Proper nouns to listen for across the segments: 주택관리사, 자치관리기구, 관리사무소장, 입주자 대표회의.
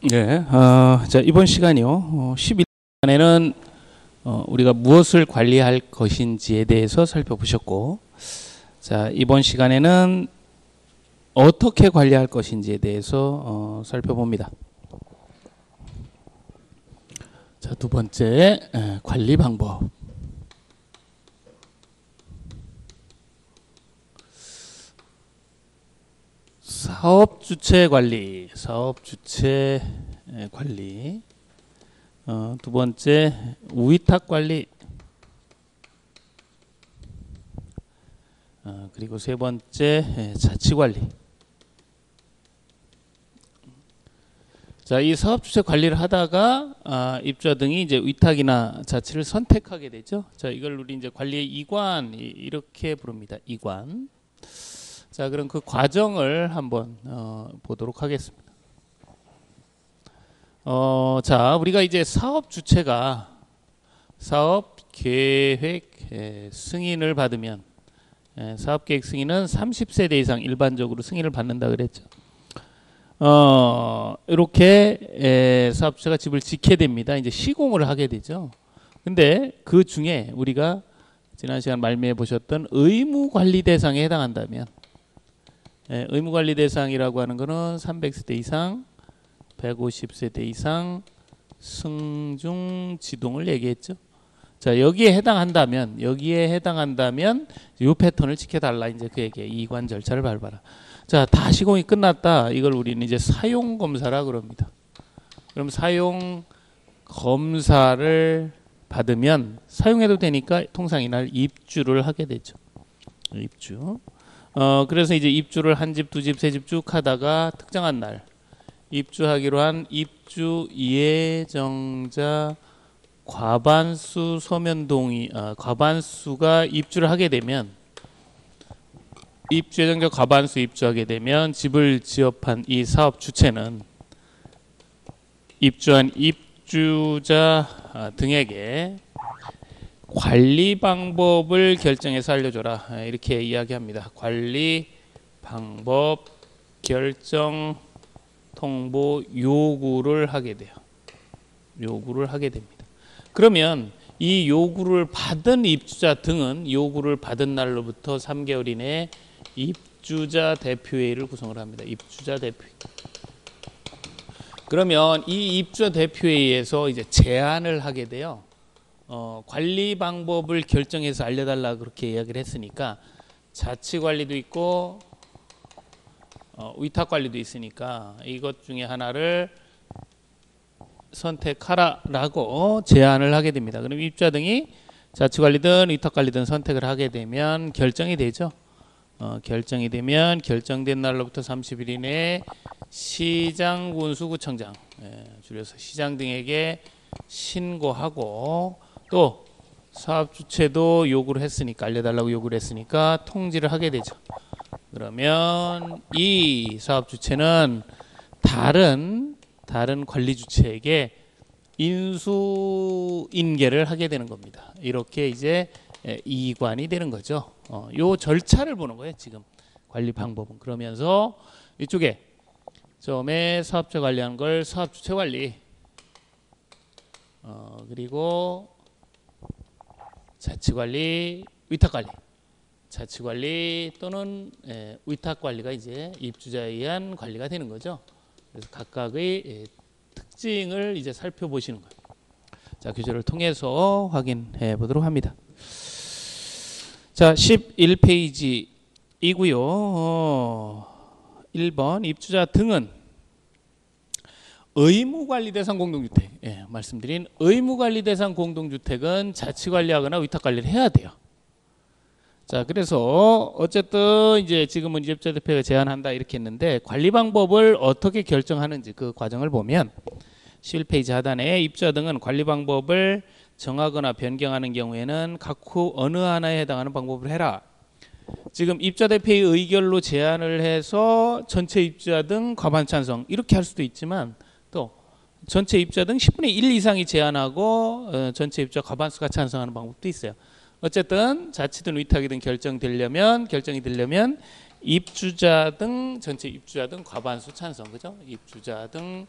네, 자, 이번 시간이요. 11시간에는 우리가 무엇을 관리할 것인지에 대해서 살펴보셨고, 자, 이번 시간에는 어떻게 관리할 것인지에 대해서 살펴봅니다. 자, 두 번째, 관리 방법. 사업 주체 관리. 두 번째, 위탁 관리. 그리고 세 번째, 자치 관리. 자, 이 사업 주체 관리를 하다가 입주자 등이 이제 위탁이나 자치를 선택하게 되죠. 자, 이걸 우리 이제 관리의 이관 이렇게 부릅니다. 이관. 자, 그럼 그 과정을 한번 보도록 하겠습니다. 자, 우리가 이제 사업 주체가 사업 계획 승인을 받으면, 사업 계획 승인은 30세대 이상 일반적으로 승인을 받는다 그랬죠. 이렇게 사업 주체가 집을 짓게 됩니다. 이제 시공을 하게 되죠. 근데 그 중에 우리가 지난 시간 말미에 보셨던 의무 관리 대상에 해당한다면, 의무 관리 대상이라고 하는 것은 300세대 이상, 150세대 이상 승중 지동을 얘기했죠. 자, 여기에 해당한다면 이 패턴을 지켜달라, 이제 그 얘기에 이관 절차를 밟아라. 자, 다 시공이 끝났다. 이걸 우리는 이제 사용 검사라 그럽니다. 그럼 사용 검사를 받으면 사용해도 되니까 통상 이날 입주를 하게 되죠. 입주. 그래서 이제 입주를 한 집, 두 집, 세 집 쭉 하다가 특정한 날 입주하기로 한 입주 예정자 과반수 서면 동의, 과반수가 입주를 하게 되면, 입주 예정자 과반수 입주하게 되면 집을 지업한 이 사업 주체는 입주한 입주자 등에게 관리 방법을 결정해서 알려줘라, 이렇게 이야기합니다. 관리 방법 결정 통보 요구를 하게 돼요. 요구를 하게 됩니다. 그러면 이 요구를 받은 입주자 등은 요구를 받은 날로부터 3개월 이내에 입주자 대표회의를 구성을 합니다. 입주자 대표회의. 그러면 이 입주자 대표회의에서 이제 제안을 하게 돼요. 관리 방법을 결정해서 알려달라, 그렇게 이야기를 했으니까 자치관리도 있고 위탁관리도 있으니까 이것 중에 하나를 선택하라라고 제안을 하게 됩니다. 그럼 입주자 등이 자치관리든 위탁관리든 선택을 하게 되면 결정이 되죠. 결정이 되면 결정된 날로부터 30일 이내에 시장군수구청장, 줄여서 시장 등에게 신고하고, 또 사업 주체도 요구를 했으니까, 알려달라고 요구를 했으니까 통지를 하게 되죠. 그러면 이 사업 주체는 다른 관리 주체에게 인수인계를 하게 되는 겁니다. 이렇게 이제 이관이 되는 거죠. 요 절차를 보는 거예요, 지금 관리 방법은. 그러면서 이쪽에 처음에 사업자 관리한 걸 사업 주체 관리, 그리고 자치관리, 위탁관리, 자치관리 또는 위탁관리가 이제 입주자에 의한 관리가 되는 거죠. 그래서 각각의 특징을 이제 살펴보시는 거예요. 자, 교재를 통해서 확인해 보도록 합니다. 자, 11페이지이고요. 1번, 입주자 등은 의무관리 대상 공동주택, 말씀드린 의무관리 대상 공동주택은 자치관리하거나 위탁관리를 해야 돼요. 자, 그래서 어쨌든 이제 지금은 입주자 대표가 제안한다 이렇게 했는데, 관리 방법을 어떻게 결정하는지 그 과정을 보면 11페이지 하단에 입주자 등은 관리 방법을 정하거나 변경하는 경우에는 각후 어느 하나에 해당하는 방법을 해라. 지금 입주자 대표의 의결로 제안을 해서 전체 입주자 등 과반 찬성 이렇게 할 수도 있지만, 또 전체 입주자 등 10분의 1 이상이 제안하고 전체 입주자 과반수가 찬성하는 방법도 있어요. 어쨌든 자치든 위탁이든 결정이 되려면 입주자 등 전체 입주자 등 과반수 찬성, 그죠? 입주자 등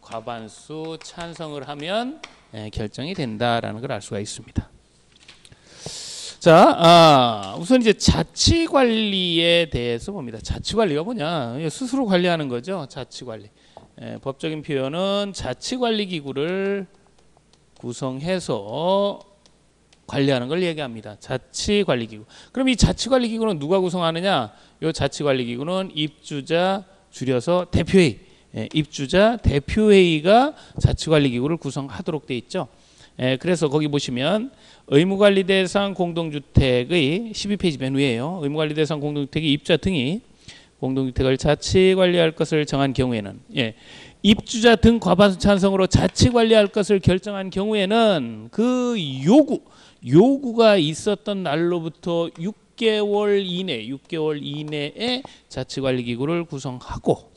과반수 찬성을 하면 결정이 된다라는 걸 알 수가 있습니다. 자, 우선 이제 자치관리에 대해서 봅니다. 자치관리가 뭐냐? 스스로 관리하는 거죠. 자치관리. 법적인 표현은 자치관리기구를 구성해서 관리하는 걸 얘기합니다. 자치관리기구. 그럼 이 자치관리기구는 누가 구성하느냐? 이 자치관리기구는 입주자 줄여서 대표회의. 입주자 대표회의가 자치관리기구를 구성하도록 돼 있죠. 그래서 거기 보시면 의무관리대상 공동주택의 12페이지 맨 위에요. 의무관리대상 공동주택의 입주자 등이 공동주택을 자치관리할 것을 정한 경우에는, 입주자 등 과반수 찬성으로 자치관리할 것을 결정한 경우에는 그 요구가 있었던 날로부터 6개월 이내에 자치관리기구를 구성하고,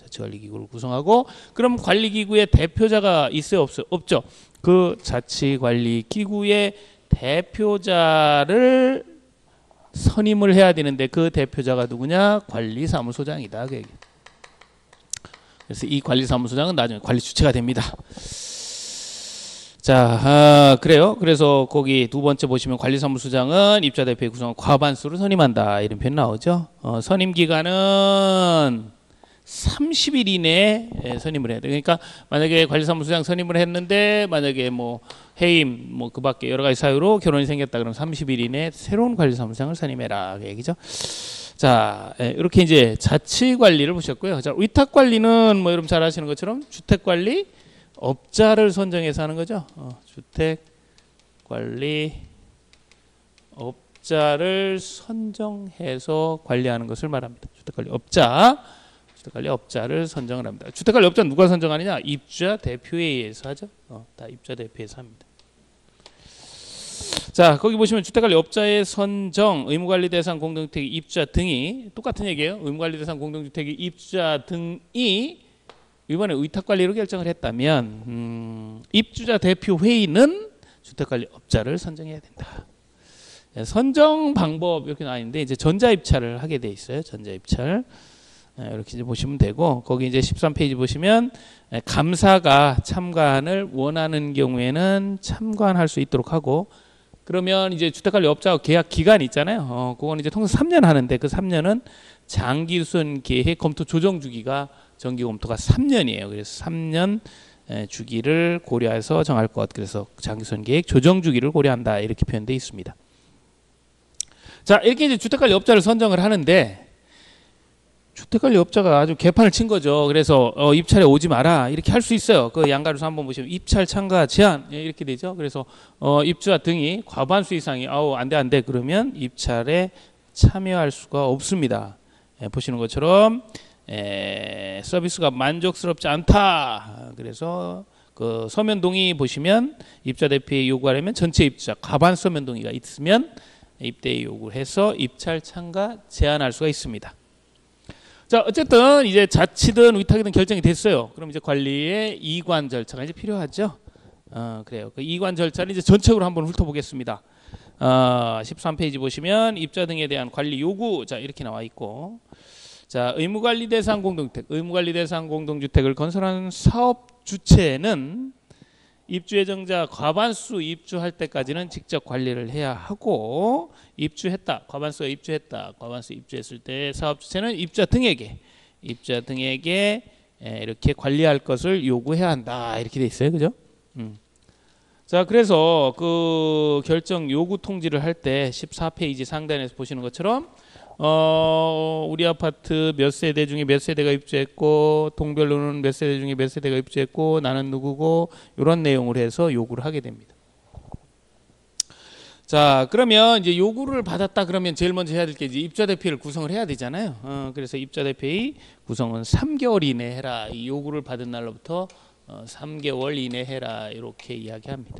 그럼 관리기구의 대표자가 있어요? 없죠. 그 자치관리기구의 대표자를 선임을 해야 되는데 그 대표자가 누구냐? 관리사무소장이다. 그 얘기. 그래서 이 관리사무소장은 나중에 관리주체가 됩니다. 자, 그래요. 그래서 거기 두 번째 보시면 관리사무소장은 입주자 대표의 구성을 과반수로 선임한다. 이런 표현 나오죠. 선임기간은 30일 이내에 선임을 해야 돼. 그러니까 만약에 관리사무소장 선임을 했는데 만약에 뭐 해임 뭐 그 밖에 여러 가지 사유로 결혼이 생겼다 그러면 30일 이내에 새로운 관리사무소장을 선임해라. 그 얘기죠. 자, 이렇게 이제 자치관리를 보셨고요. 자, 위탁관리는 뭐 여러분 잘 아시는 것처럼 주택관리 업자를 선정해서 하는 거죠. 주택관리 업자를 선정해서 관리하는 것을 말합니다. 주택관리 업자를 선정을 합니다. 주택관리 업자는 누가 선정하느냐? 입주자 대표회의에서 하죠. 다 입주자 대표회의에서 합니다. 자, 거기 보시면 주택관리 업자의 선정, 의무관리 대상 공동주택의 입주자 등이, 똑같은 얘기예요. 의무관리 대상 공동주택의 입주자 등이 이번에 의탁관리로 결정을 했다면 입주자 대표회의는 주택관리 업자를 선정해야 된다. 선정 방법 이렇게 나있는데 이제 전자입찰을 하게 돼 있어요. 전자입찰. 이렇게 이제 보시면 되고, 거기 이제 13페이지 보시면 감사가 참관을 원하는 경우에는 참관할 수 있도록 하고, 그러면 이제 주택관리 업자 계약 기간이 있잖아요. 그건 이제 통상 3년 하는데 그 3년은 장기순 계획 검토 조정 주기가 정기 검토가 3년이에요. 그래서 3년 주기를 고려해서 정할 것. 그래서 장기순 계획 조정 주기를 고려한다. 이렇게 표현되어 있습니다. 자, 이렇게 이제 주택관리 업자를 선정을 하는데 주택관리 업자가 아주 개판을 친 거죠. 그래서 입찰에 오지 마라 이렇게 할 수 있어요. 그 양가로서 한번 보시면 입찰 참가 제한 이렇게 되죠. 그래서 입주자 등이 과반수 이상이 안 돼 그러면 입찰에 참여할 수가 없습니다. 보시는 것처럼 서비스가 만족스럽지 않다. 그래서 그 서면 동의 보시면 입주자 대표의 요구하려면 전체 입주자 과반 서면 동의가 있으면 입대의 요구해서 입찰 참가 제한할 수가 있습니다. 자, 어쨌든 이제 자치든 위탁이든 결정이 됐어요. 그럼 이제 관리의 이관 절차가 이제 필요하죠. 그래요. 그 이관 절차를 이제 전체적으로 한번 훑어보겠습니다. 13페이지 보시면 입자 등에 대한 관리 요구. 자, 이렇게 나와 있고. 자, 의무관리 대상 공동주택. 의무관리 대상 공동주택을 건설하는 사업 주체는 입주예정자 과반수 입주할 때까지는 직접 관리를 해야 하고, 입주했다, 과반수가 입주했다, 과반수 입주했을 때 사업주체는 입주자 등에게 이렇게 관리할 것을 요구해야 한다. 이렇게 돼 있어요. 그죠? 자, 그래서 그 결정 요구 통지를 할 때 14페이지 상단에서 보시는 것처럼 우리 아파트 몇 세대 중에 몇 세대가 입주했고, 동별로는 몇 세대 중에 몇 세대가 입주했고, 나는 누구고, 이런 내용을 해서 요구를 하게 됩니다. 자, 그러면 이제 요구를 받았다 그러면 제일 먼저 해야 될 게 이제 입주자 대표를 구성을 해야 되잖아요. 그래서 입주자 대표의 구성은 3개월 이내 해라. 이 요구를 받은 날로부터 3개월 이내 해라. 이렇게 이야기합니다.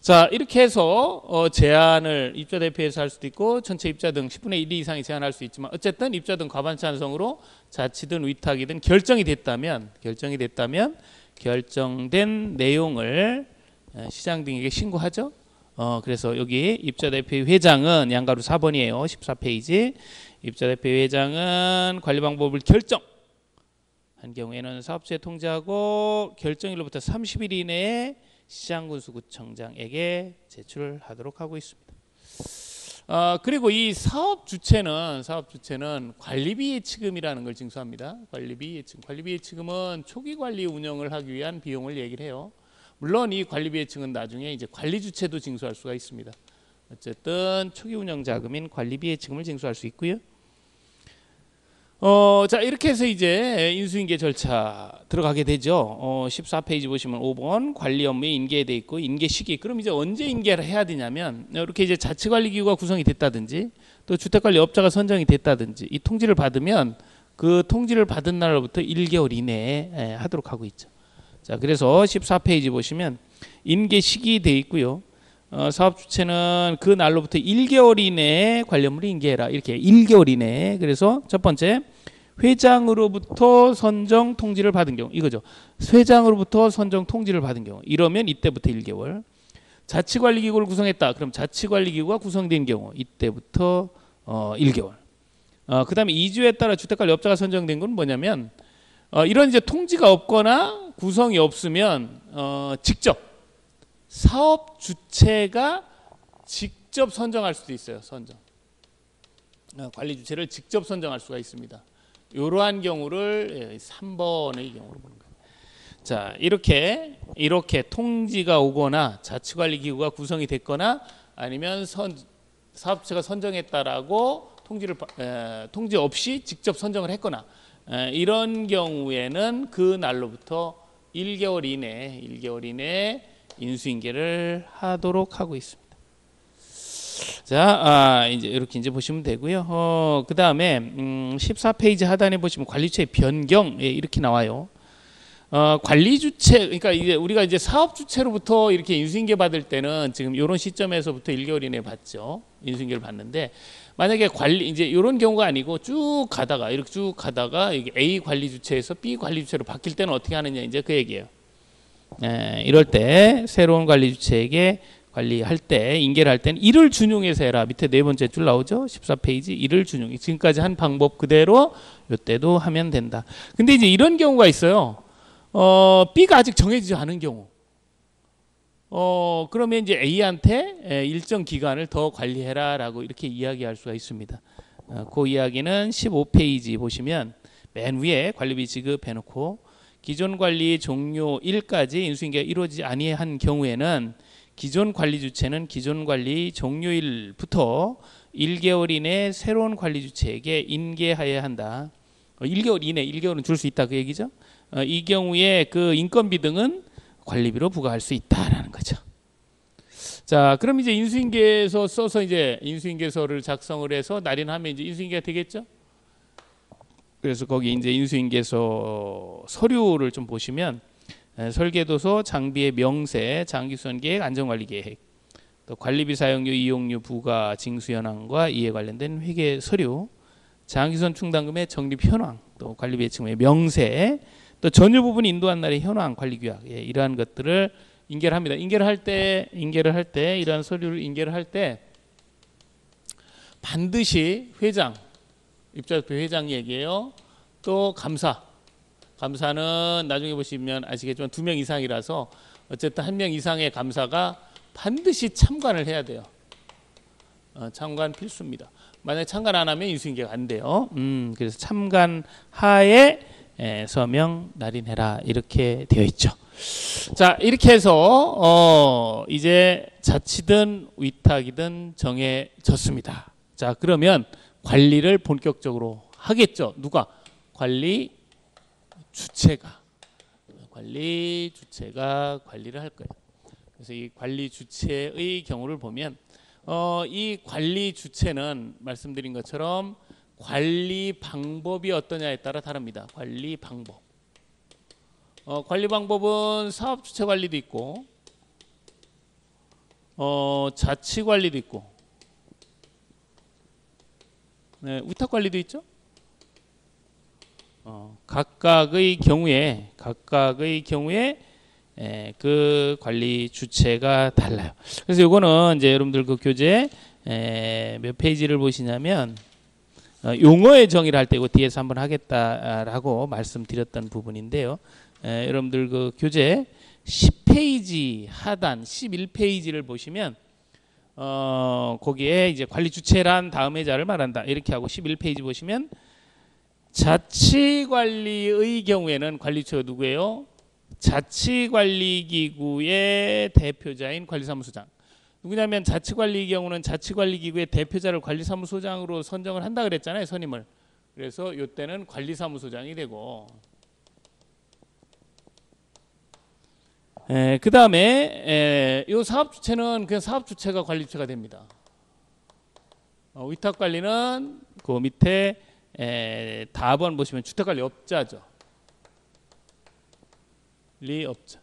자, 이렇게 해서 제한을 입주자 대표에서 할 수도 있고 전체 입주자 등 10분의 1 이상이 제한할 수 있지만, 어쨌든 입주자 등 과반 찬성으로 자치든 위탁이든 결정이 됐다면 결정된 내용을 시장 등에게 신고하죠. 그래서 여기 입주자 대표의 회장은 양가로 4번이에요. 14페이지. 입주자 대표의 회장은 관리 방법을 결정 한 경우에는 사업주의 통지하고 결정일로부터 30일 이내에 시장군수구청장에게 제출하도록 하고 있습니다. 그리고 이 사업 주체는 관리비 예치금이라는 걸 징수합니다. 관리비 예치금. 관리비 예치금은 초기 관리 운영을 하기 위한 비용을 얘기를 해요. 물론 이 관리비 예치금은 나중에 이제 관리 주체도 징수할 수가 있습니다. 어쨌든 초기 운영 자금인 관리비 예치금을 징수할 수 있고요. 자, 이렇게 해서 이제 인수인계 절차 들어가게 되죠. 14페이지 보시면 5번 관리 업무에 인계돼 있고 인계 시기. 그럼 이제 언제 인계를 해야 되냐면, 이렇게 이제 자치관리기구가 구성이 됐다든지 또 주택관리업자가 선정이 됐다든지 이 통지를 받으면 그 통지를 받은 날로부터 1개월 이내에 하도록 하고 있죠. 자, 그래서 14페이지 보시면 인계 시기 돼 있고요. 사업 주체는 그 날로부터 1개월 이내에 관련물을 인계해라. 이렇게 1개월 이내에. 그래서 첫 번째, 회장으로부터 선정 통지를 받은 경우, 이거죠. 회장으로부터 선정 통지를 받은 경우, 이러면 이때부터 1개월. 자치관리기구를 구성했다. 그럼 자치관리기구가 구성된 경우, 이때부터 1개월. 그 다음에 2주에 따라 주택관리업자가 선정된 건 뭐냐면, 이런 이제 통지가 없거나 구성이 없으면 직접 사업 주체가 직접 선정할 수도 있어요. 관리 주체를 직접 선정할 수가 있습니다. 이러한 경우를 3번의 경우로 보는 거예요. 자, 이렇게 통지가 오거나 자치관리기구가 구성이 됐거나 아니면 사업 주체가 선정했다라고 통지 없이 직접 선정을 했거나 이런 경우에는 그 날로부터 1개월 이내에 인수인계를 하도록 하고 있습니다. 자, 이제 이렇게 이제 보시면 되고요. 그 다음에 14페이지 하단에 보시면 관리주체 변경, 예, 이렇게 나와요. 관리주체, 그러니까 이제 우리가 이제 사업주체로부터 이렇게 인수인계 받을 때는 지금 이런 시점에서부터 1개월 이내에 받죠. 인수인계를 받는데, 만약에 이제 이런 경우가 아니고 쭉 가다가 이게 A 관리주체에서 B 관리주체로 바뀔 때는 어떻게 하느냐, 이제 그 얘기예요. 이럴 때 새로운 관리 주체에게 관리할 때 인계를 할 때는 이를 준용해서 해라. 밑에 네 번째 줄 나오죠. 14페이지 이를 준용. 지금까지 한 방법 그대로 이때도 하면 된다. 근데 이제 이런 경우가 있어요. B가 아직 정해지지 않은 경우. 그러면 이제 A한테 일정 기간을 더 관리해라라고 이렇게 이야기할 수가 있습니다. 그 이야기는 15페이지 보시면 맨 위에 관리비 지급해놓고. 기존 관리 종료일까지 인수인계가 이루어지지 아니한 경우에는 기존 관리 주체는 기존 관리 종료일부터 1개월 이내 새로운 관리 주체에게 인계해야 한다. 1개월 이내, 1개월은 줄 수 있다, 그 얘기죠. 이 경우에 그 인건비 등은 관리비로 부과할 수 있다라는 거죠. 자, 그럼 이제 인수인계서 써서 이제 인수인계서를 작성을 해서 날인하면 이제 인수인계가 되겠죠. 그래서 거기 이제 인수인계서 서류를 좀 보시면 설계도서, 장비의 명세, 장기수선 계획, 안전관리 계획, 또 관리비 사용료, 이용료 부과, 징수 현황과 이에 관련된 회계 서류, 장기수선 충당금의 적립 현황, 또 관리비 예치금의 명세, 또 전유 부분 인도한 날의 현황, 관리 규약, 예, 이러한 것들을 인계를 합니다. 인계를 할 때 이러한 서류를 인계를 할 때 반드시 회장, 입주협회 회장 얘기예요. 또 감사는 나중에 보시면 아시겠지만 2명 이상이라서 어쨌든 1명 이상의 감사가 반드시 참관을 해야 돼요. 참관 필수입니다. 만약에 참관 안 하면 인수인계가 안 돼요. 그래서 참관 하에 서명 날인해라 이렇게 되어 있죠. 자, 이렇게 해서 이제 자치든 위탁이든 정해졌습니다. 자, 그러면 관리를 본격적으로 하겠죠. 누가? 관리 주체가 관리를 할 거예요. 그래서 이 관리 주체의 경우를 보면 이 관리 주체는 말씀드린 것처럼 관리 방법이 어떠냐에 따라 다릅니다. 관리 방법. 관리 방법은 사업 주체 관리도 있고 자치 관리도 있고 네, 위탁 관리도 있죠. 각각의 경우에 그 관리 주체가 달라요. 그래서 이거는 이제 여러분들 그 교재 몇 페이지를 보시냐면 용어의 정의를 할 때고 뒤에서 한번 하겠다라고 말씀드렸던 부분인데요. 여러분들 그 교재 10페이지 하단 11페이지를 보시면 거기에 이제 관리 주체란 다음의 자를 말한다 이렇게 하고 11페이지 보시면 자치관리의 경우에는 관리 주체가 누구예요? 자치관리기구의 대표자인 관리사무소장. 누구냐면 자치관리의 경우는 자치관리기구의 대표자를 관리사무소장으로 선정을 한다 그랬잖아요, 선임을. 그래서 이때는 관리사무소장이 되고, 그 다음에 이 사업주체는 그냥 사업주체가 관리주체가 됩니다. 위탁관리는 그 밑에 답안 보시면 주택관리업자죠. 관리업자.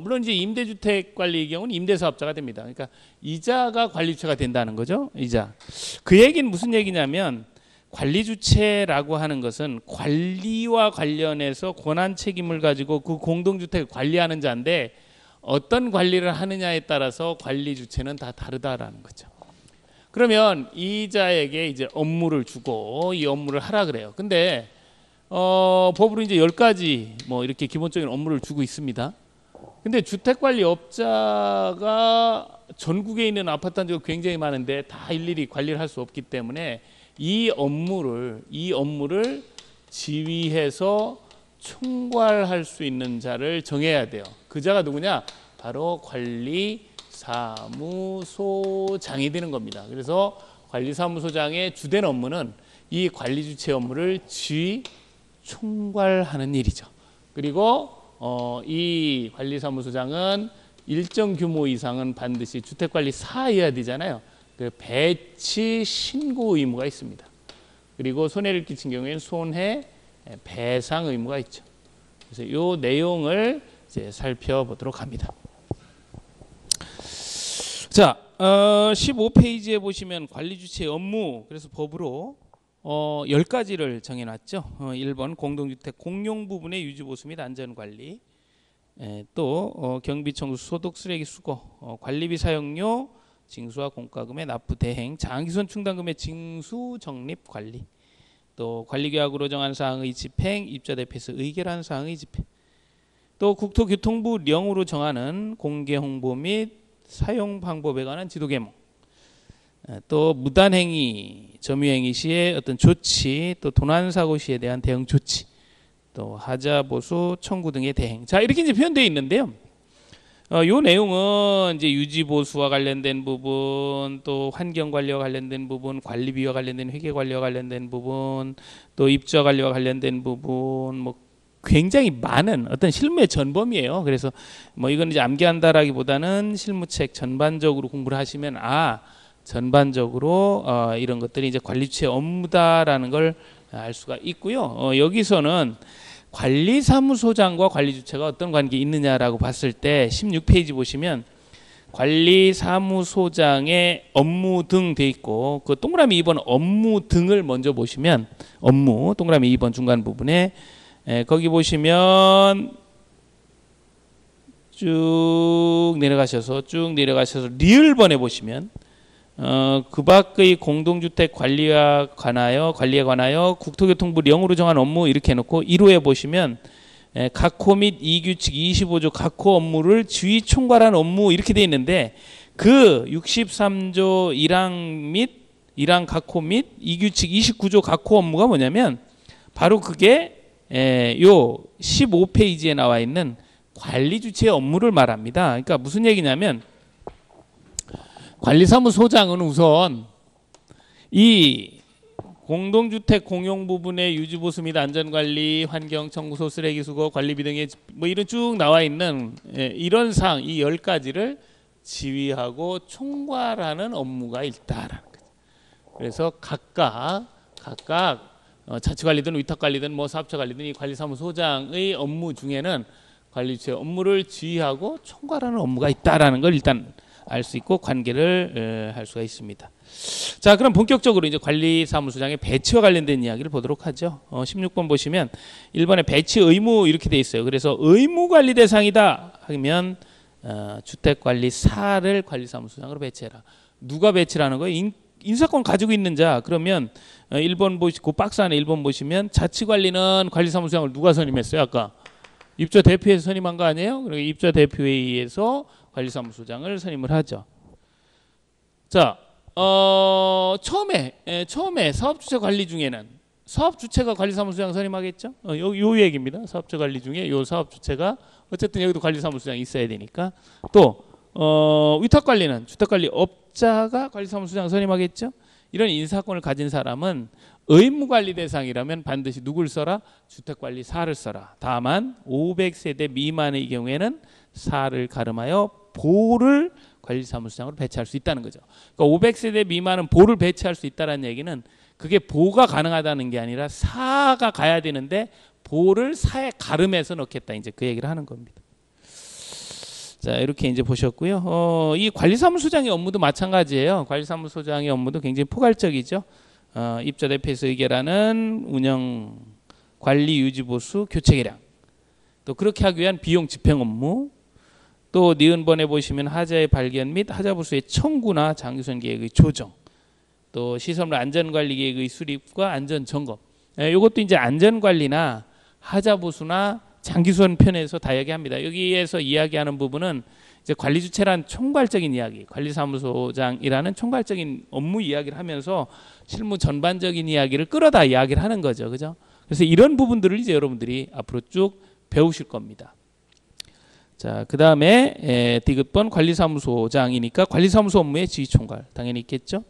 물론 이제 임대주택 관리의 경우는 임대사업자가 됩니다. 그러니까 이자가 관리주체가 된다는 거죠. 이자. 그 얘기는 무슨 얘기냐면 관리주체라고 하는 것은 관리와 관련해서 권한 책임을 가지고 그 공동주택을 관리하는 자인데 어떤 관리를 하느냐에 따라서 관리주체는 다 다르다라는 거죠. 그러면 이자에게 이제 업무를 주고 이 업무를 하라 그래요. 근데 법으로 이제 10가지 뭐 이렇게 기본적인 업무를 주고 있습니다. 근데 주택관리업자가 전국에 있는 아파트 단지가 굉장히 많은데 다 일일이 관리를 할 수 없기 때문에 이 업무를 지휘해서 총괄할 수 있는 자를 정해야 돼요. 그 자가 누구냐? 바로 관리사무소장이 되는 겁니다. 그래서 관리사무소장의 주된 업무는 이 관리주체 업무를 지휘 총괄하는 일이죠. 그리고 이 관리사무소장은 일정 규모 이상은 반드시 주택관리사여야 되잖아요. 그 배치 신고 의무가 있습니다. 그리고 손해를 끼친 경우에는 손해 배상 의무가 있죠. 그래서 이 내용을 이제 살펴보도록 합니다. 자, 15페이지에 보시면 관리주체의 업무, 그래서 법으로 10가지를 정해놨죠. 1번 공동주택 공용 부분의 유지보수 및 안전관리, 또 경비청구 소독 쓰레기 수거, 관리비 사용료 징수와 공과금의 납부 대행, 장기손 충당금의 징수 적립 관리, 또 관리계약으로 정한 사항의 집행, 입자 대표에서 의결한 사항의 집행, 또 국토교통부령으로 정하는 공개 홍보 및 사용 방법에 관한 지도 계몽, 또 무단행위, 점유행위 시에 어떤 조치, 또 도난사고 시에 대한 대응 조치, 또 하자보수 청구 등의 대행. 자, 이렇게 이제 표현되어 있는데요. 요 내용은 이제 유지보수와 관련된 부분, 또 환경관리와 관련된 부분, 관리비와 관련된 회계관리와 관련된 부분, 또 입주관리와 관련된 부분, 뭐 굉장히 많은 어떤 실무의 전범이에요. 그래서 뭐 이건 이제 암기한다라기보다는 실무책 전반적으로 공부를 하시면 전반적으로 이런 것들이 이제 관리주체 업무다라는 걸 알 수가 있고요. 여기서는 관리사무소장과 관리주체가 어떤 관계 있느냐라고 봤을 때 16페이지 보시면 관리사무소장의 업무 등 돼 있고, 그 동그라미 2번 업무 등을 먼저 보시면, 업무 동그라미 2번 중간 부분에 거기 보시면 쭉 내려가셔서 리을번에 보시면 그 밖의 공동주택 관리에 관하여 국토교통부령으로 정한 업무 이렇게 해놓고 1호에 보시면 각호 및 이규칙 25조 각호 업무를 지휘 총괄한 업무 이렇게 돼 있는데, 그 63조 1항 각호 및 이규칙 29조 각호 업무가 뭐냐면 바로 그게 요 15페이지에 나와 있는 관리주체의 업무를 말합니다. 그러니까 무슨 얘기냐면 관리사무소장은 우선 이 공동주택 공용 부분의 유지보수 및 안전관리, 환경청구소, 쓰레기수거, 관리비 등의 뭐 이런 쭉 나와 있는 이런 사항, 이 10가지를 지휘하고 총괄하는 업무가 있다라는 거죠. 그래서 각각 자치관리든 위탁관리든 뭐 사업체관리든 이 관리사무소장의 업무 중에는 관리주체의 업무를 지휘하고 총괄하는 업무가 있다라는 걸 일단 알 수 있고 관계를 할 수가 있습니다. 자, 그럼 본격적으로 이제 관리사무소장의 배치와 관련된 이야기를 보도록 하죠. 16번 보시면 1번에 배치 의무 이렇게 돼 있어요. 그래서 의무 관리 대상이다 하면 주택관리사를 관리사무소장으로 배치해라. 누가 배치를 하는 거예요? 인사권 가지고 있는 자, 그러면 1번 보시고 박스 안에 1번 보시면 자치관리는 관리사무소장을 누가 선임했어요? 아까 입주 대표에서 선임한 거 아니에요? 그러니까 입주 대표회의에서 관리사무소장을 선임을 하죠. 자, 처음에 사업주체 관리 중에는 사업주체가 관리사무소장 선임하겠죠? 요 얘기입니다. 사업주체 관리 중에 요 사업주체가 어쨌든 여기도 관리사무소장이 있어야 되니까. 또 위탁관리는 주택관리업자가 관리사무소장 선임하겠죠? 이런 인사권을 가진 사람은 의무관리 대상이라면 반드시 누굴 써라? 주택관리사를 써라. 다만 500세대 미만의 경우에는 사를 가름하여 보를 관리사무소장으로 배치할 수 있다는 거죠. 그러니까 500세대 미만은 보를 배치할 수 있다는 얘기는 그게 보가 가능하다는 게 아니라 사가 가야 되는데 보를 사에 가름해서 넣겠다, 이제 그 얘기를 하는 겁니다. 자, 이렇게 이제 보셨고요. 이 관리사무소장의 업무도 마찬가지예요. 관리사무소장의 업무도 굉장히 포괄적이죠. 입주 대표에서 의결하는 운영, 관리, 유지, 보수, 교체 계량, 또 그렇게 하기 위한 비용 집행 업무, 또 니은번에 보시면 하자의 발견 및 하자 보수의 청구나 장기선 계획의 조정, 또 시설물 안전관리 계획의 수립과 안전 점검. 이것도 이제 안전관리나 하자 보수나 장기수원 편에서 다 이야기합니다. 여기에서 이야기하는 부분은 이제 관리주체란 총괄적인 이야기, 관리사무소장이라는 총괄적인 업무 이야기를 하면서 실무 전반적인 이야기를 끌어다 이야기를 하는 거죠. 그죠? 그래서 이런 부분들을 이제 여러분들이 앞으로 쭉 배우실 겁니다. 자, 그 다음에 디귿번 관리사무소장이니까 관리사무소 업무의 지휘총괄 당연히 있겠죠.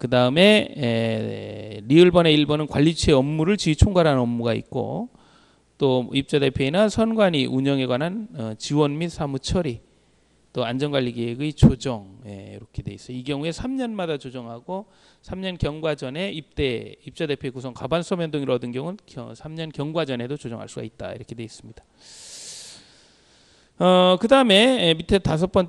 그 다음에 리을번의 1번은 관리주체 업무를 지휘총괄하는 업무가 있고, 또 입주대표이나 선관위 운영에 관한 지원 및 사무 처리, 또 안전관리 계획의 조정, 이렇게 돼 있어요. 이 경우에 3년마다 조정하고 3년 경과 전에 입대 입주대표의 구성 과반수 변동을 얻은 경우는 3년 경과 전에도 조정할 수가 있다, 이렇게 돼 있습니다. 그 다음에 밑에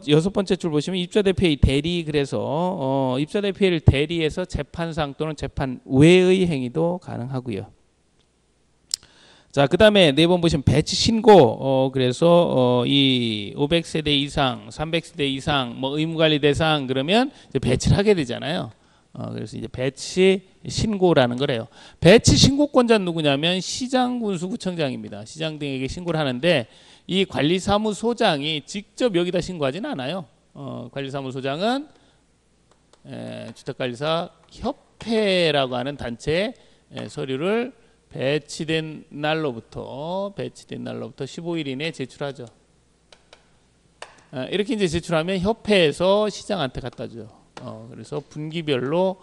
여섯 번째 줄 보시면 입주대표의 대리, 그래서 입주대표를 대리해서 재판상 또는 재판 외의 행위도 가능하고요. 자, 그 다음에 4번 보시면 배치 신고. 그래서 이 500세대 이상, 300세대 이상, 뭐 의무관리 대상, 그러면 이제 배치를 하게 되잖아요. 그래서 이제 배치 신고라는 거래요. 배치 신고권자는 누구냐면 시장군수구청장입니다. 시장 등에게 신고를 하는데 이 관리사무소장이 직접 여기다 신고하진 않아요. 관리사무소장은 주택관리사 협회라고 하는 단체에 서류를 배치된 날로부터 15일 이내에 제출하죠. 이렇게 이제 제출하면 협회에서 시장한테 갖다 줘요. 그래서 분기별로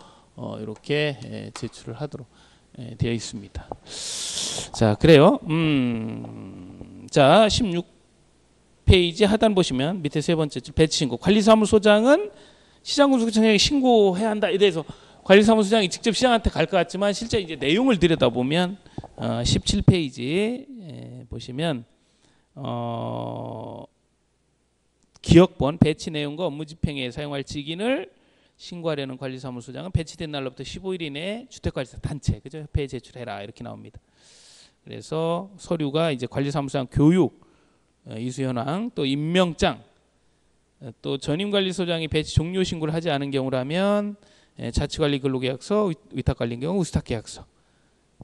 이렇게 제출을 하도록 되어 있습니다. 자, 그래요. 자, 16페이지 하단 보시면 밑에 세 번째 줄 배치 신고. 관리사무소장은 시장군수구청장에게 신고해야 한다. 에 대해서 관리사무소장이 직접 시장한테 갈 것 같지만 실제 이제 내용을 들여다보면 17페이지 보시면 기억본 배치 내용과 업무 집행에 사용할 직인을 신고하려는 관리사무소장은 배치된 날로부터 15일 이내에 주택관리사 단체, 그죠? 협회에 제출해라, 이렇게 나옵니다. 그래서 서류가 이제 관리사무소장 교육, 이수현황, 또 임명장, 또 전임관리소장이 배치 종료 신고를 하지 않은 경우라면 자치관리 근로계약서, 위탁관리인 경우 우수탁계약서,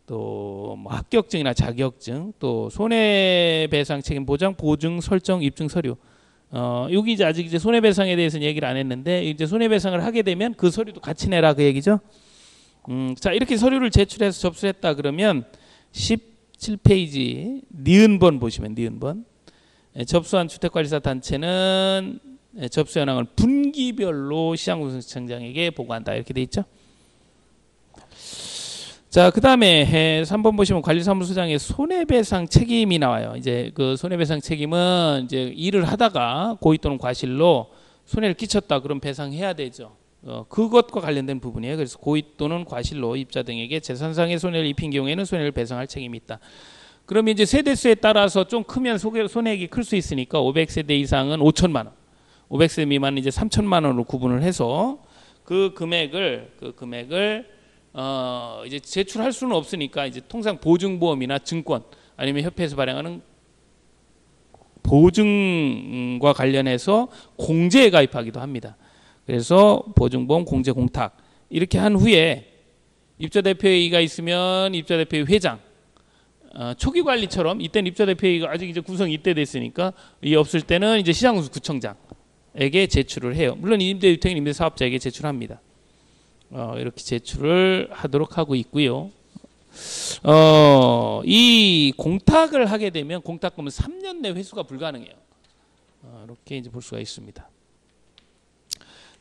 또 뭐 합격증이나 자격증, 또 손해배상 책임 보장, 보증, 설정, 입증 서류. 여기 이제 아직 이제 손해배상에 대해서는 얘기를 안 했는데 이제 손해배상을 하게 되면 그 서류도 같이 내라, 그 얘기죠. 자, 이렇게 서류를 제출해서 접수했다 그러면 17페이지 니은번 보시면 니은번 접수한 주택관리사 단체는 접수 현황을 분기별로 시장군수청장에게 보고한다, 이렇게 돼 있죠. 자, 그 다음에 3번 보시면 관리사무소장의 손해배상 책임이 나와요. 이제 그 손해배상 책임은 이제 일을 하다가 고의 또는 과실로 손해를 끼쳤다 그럼 배상해야 되죠. 그것과 관련된 부분이에요. 그래서 고의 또는 과실로 입자 등에게 재산상의 손해를 입힌 경우에는 손해를 배상할 책임이 있다. 그러면 이제 세대수에 따라서 좀 크면 손해액이 클 수 있으니까 500세대 이상은 5천만 원, 500세 미만은 이제 3천만 원으로 구분을 해서 그 금액을 이제 제출할 수는 없으니까 이제 통상 보증보험이나 증권 아니면 협회에서 발행하는 보증과 관련해서 공제에 가입하기도 합니다. 그래서 보증보험, 공제, 공탁 이렇게 한 후에 입주대표회의가 있으면 입주대표회의 회장, 초기관리처럼 이때는 입주대표회의가 아직 이제 구성이 이때 됐으니까 이 없을 때는 이제 시장군수구청장에게 제출을 해요. 물론 임대주택인 임대사업자에게 제출합니다. 이렇게 제출을 하도록 하고 있고요. 이 공탁을 하게 되면 공탁금은 3년 내 회수가 불가능해요. 이렇게 이제 볼 수가 있습니다.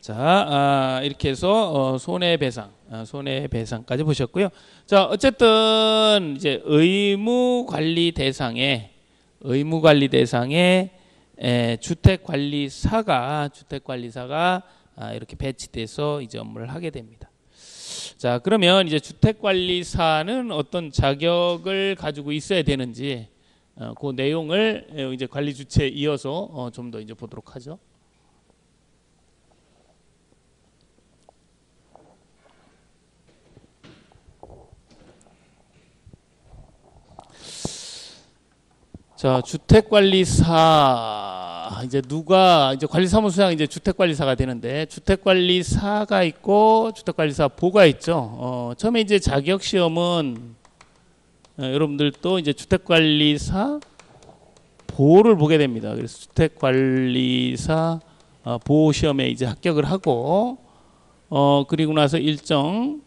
자, 이렇게 해서 손해배상, 손해배상까지 보셨고요. 자, 어쨌든 이제 의무관리 대상에 주택관리사가 이렇게 배치돼서 이제 업무를 하게 됩니다. 자, 그러면 이제 주택관리사는 어떤 자격을 가지고 있어야 되는지 그 내용을 이제 관리 주체에 이어서 좀 더 이제 보도록 하죠. 자, 주택관리사 이제 누가 이제 관리사무소장 이제 주택관리사가 되는데 주택관리사가 있고 주택관리사 보가 있죠. 처음에 이제 자격 시험은 여러분들도 이제 주택관리사 보를 보게 됩니다. 그래서 주택관리사 보 시험에 이제 합격을 하고 그리고 나서 일정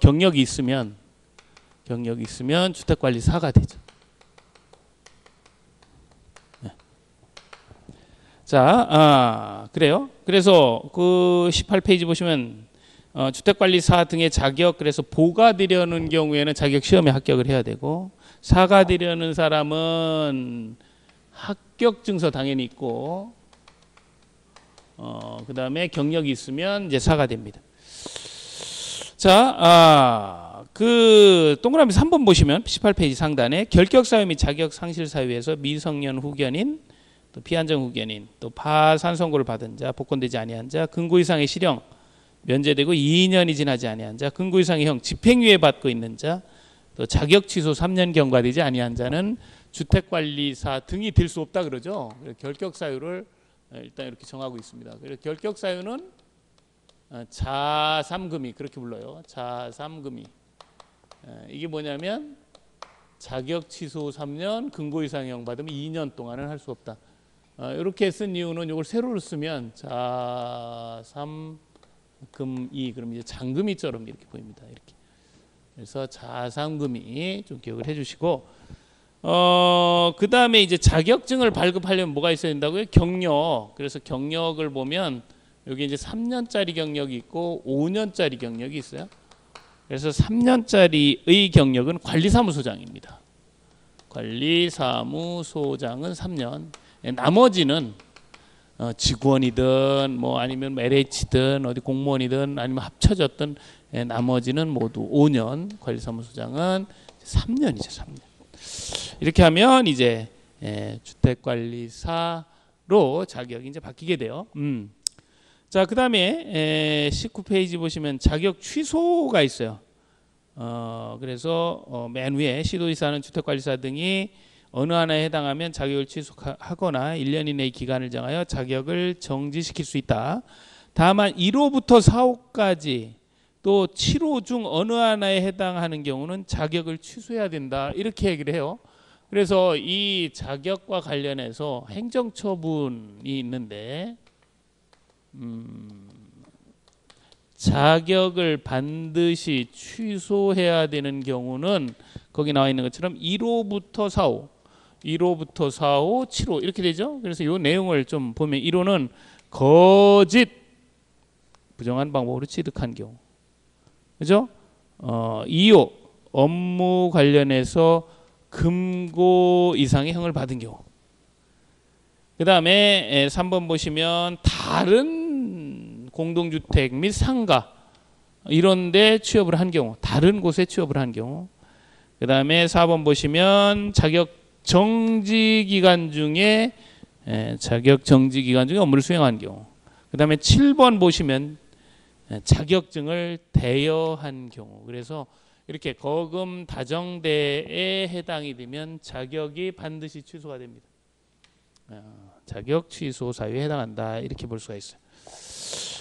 경력이 있으면 주택관리사가 되죠. 자, 그래요. 그래서 그 18페이지 보시면 주택관리사 등의 자격, 그래서 보가 되려는 경우에는 자격 시험에 합격을 해야 되고, 사가 되려는 사람은 합격증서 당연히 있고, 그 다음에 경력이 있으면 이제 사가 됩니다. 자, 그 동그라미 3번 보시면 18페이지 상단에 결격사유 및 자격상실사유에서 미성년 후견인, 또 피한정 후견인, 또 파산 선고를 받은 자, 복권되지 아니한 자, 근고 이상의 실형 면제되고 2년이 지나지 아니한 자, 근고 이상의 형 집행유예 받고 있는 자, 또 자격 취소 3년 경과되지 아니한 자는 주택관리사 등이 될 수 없다 그러죠. 결격 사유를 일단 이렇게 정하고 있습니다. 그래서 결격 사유는 자삼금이 그렇게 불러요. 자삼금이 이게 뭐냐면 자격 취소 3년, 근고 이상의 형 받으면 2년 동안은 할 수 없다. 이렇게 쓴 이유는 이걸 세로로 쓰면 자삼금이 그럼 이제 잔금이처럼 이렇게 보입니다. 이렇게. 그래서 자삼금이 좀 기억을 해주시고, 그 다음에 이제 자격증을 발급하려면 뭐가 있어야 된다고요? 경력. 그래서 경력을 보면 여기 이제 3년짜리 경력이 있고 5년짜리 경력이 있어요. 그래서 3년짜리의 경력은 관리사무소장입니다. 관리사무소장은 3년. 나머지는 직원이든 뭐 아니면 LH든 어디 공무원이든 아니면 합쳐졌든 나머지는 모두 5년, 관리사무소장은 3년이죠. 3년. 이렇게 하면 이제 주택관리사로 자격이 이제 바뀌게 돼요. 자, 그 다음에 19페이지 보시면 자격 취소가 있어요. 그래서 맨 위에 시도지사는 주택관리사 등이 어느 하나에 해당하면 자격을 취소하거나 1년 이내의 기간을 정하여 자격을 정지시킬 수 있다. 다만 1호부터 4호까지 또 7호 중 어느 하나에 해당하는 경우는 자격을 취소해야 된다. 이렇게 얘기를 해요. 그래서 이 자격과 관련해서 행정처분이 있는데 자격을 반드시 취소해야 되는 경우는 거기 나와 있는 것처럼 1호부터 4호, 1호부터 4호, 7호 이렇게 되죠. 그래서 이 내용을 좀 보면 1호는 거짓 부정한 방법으로 취득한 경우, 그죠? 2호 업무 관련해서 금고 이상의 형을 받은 경우. 그 다음에 3번 보시면 다른 공동주택 및 상가 이런 데 취업을 한 경우, 다른 곳에 취업을 한 경우. 그 다음에 4번 보시면 자격정지기간 중에 업무를 수행한 경우. 그 다음에 7번 보시면 자격증을 대여한 경우. 그래서 이렇게 거금 다정대에 해당이 되면 자격이 반드시 취소가 됩니다. 자격 취소 사유에 해당한다. 이렇게 볼 수가 있어요.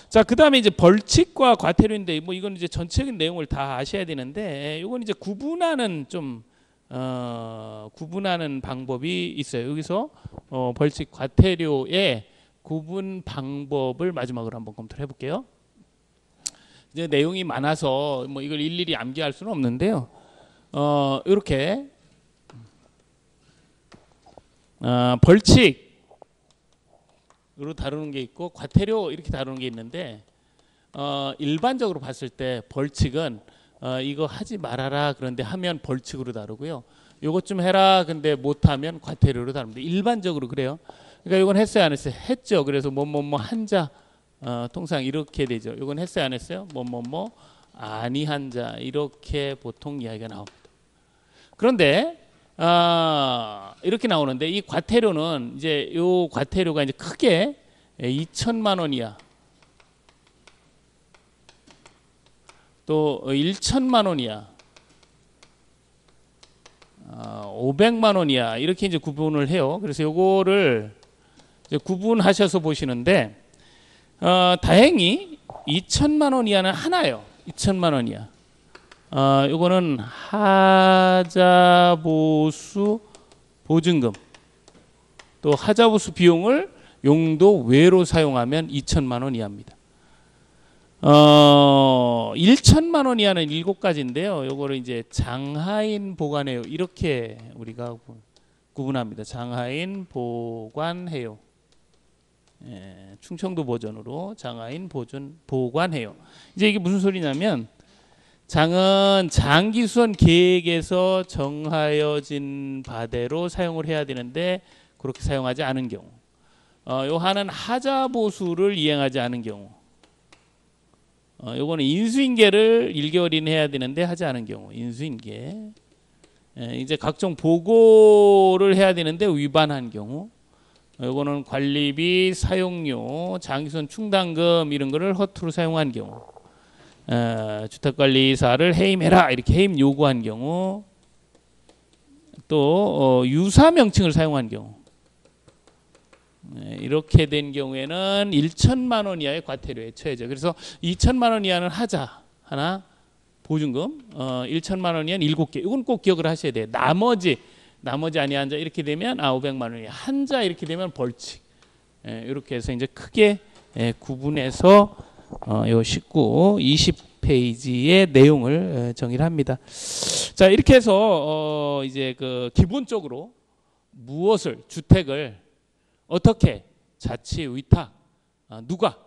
자, 그다음에 이제 벌칙과 과태료인데 뭐 이건 이제 전체적인 내용을 다 아셔야 되는데 이건 이제 구분하는 좀 구분하는 방법이 있어요. 여기서 벌칙 과태료의 구분 방법을 마지막으로 한번 검토를 해볼게요. 이제 내용이 많아서 뭐 이걸 일일이 암기할 수는 없는데요. 이렇게 벌칙으로 다루는 게 있고 과태료 이렇게 다루는 게 있는데 일반적으로 봤을 때 벌칙은 이거 하지 말아라 그런데 하면 벌칙으로 다루고요. 요것 좀 해라 근데 못하면 과태료로 다룹니다. 일반적으로 그래요. 그러니까 이건 했어요 안 했어요? 했죠. 그래서 뭐뭐뭐 한자 통상 이렇게 되죠. 이건 했어요 안 했어요? 뭐뭐뭐 아니 한자 이렇게 보통 이야기가 나옵니다. 그런데 이렇게 나오는데 이 과태료는 이제 요 과태료가 이제 크게 2,000만 원 이하 또 1,000만 원 이하 500만 원 이하 이렇게 이제 구분을 해요. 그래서 요거를 이제 구분하셔서 보시는데 다행히 2,000만 원 이하는 하나예요. 2,000만 원 이하. 요거는 하자보수 보증금 또 하자보수 비용을 용도 외로 사용하면 2,000만 원 이하입니다. 1,000만 원 이하는 7가지인데요. 요거를 이제 장하인 보관해요. 이렇게 우리가 구분합니다. 장하인 보관해요. 예, 충청도 버전으로 장하인 보관해요. 이제 이게 무슨 소리냐면 장은 장기수선 계획에서 정하여진 바대로 사용을 해야 되는데 그렇게 사용하지 않은 경우, 요 하는 하자보수를 이행하지 않은 경우, 요거는 인수인계를 1개월 이내 해야 되는데 하지 않은 경우, 인수인계, 이제 각종 보고를 해야 되는데 위반한 경우, 요거는 관리비, 사용료, 장기수선 충당금 이런 거를 허투루 사용한 경우, 주택관리사를 해임해라 이렇게 해임 요구한 경우, 또 유사 명칭을 사용한 경우, 이렇게 된 경우에는 1,000만 원 이하의 과태료에 처해져. 그래서 2,000만 원 이하는 하자 하나 보증금, 1,000만 원 이하는 7개. 이건 꼭 기억을 하셔야 돼요. 나머지 아니 한자 이렇게 되면 500만 원 이하, 한자 이렇게 되면 벌칙. 이렇게 해서 이제 크게 구분해서 요 19, 20페이지의 내용을 정의를 합니다. 자, 이렇게 해서 이제 그 기본적으로 무엇을, 주택을 어떻게 자치 위탁, 누가,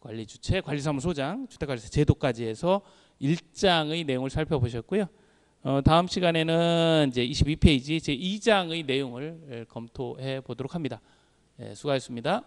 관리 주체, 관리사무소장, 주택관리사 제도까지 해서 1장의 내용을 살펴보셨고요. 다음 시간에는 이제 22페이지 제 2장의 내용을 검토해 보도록 합니다. 예, 수고하셨습니다.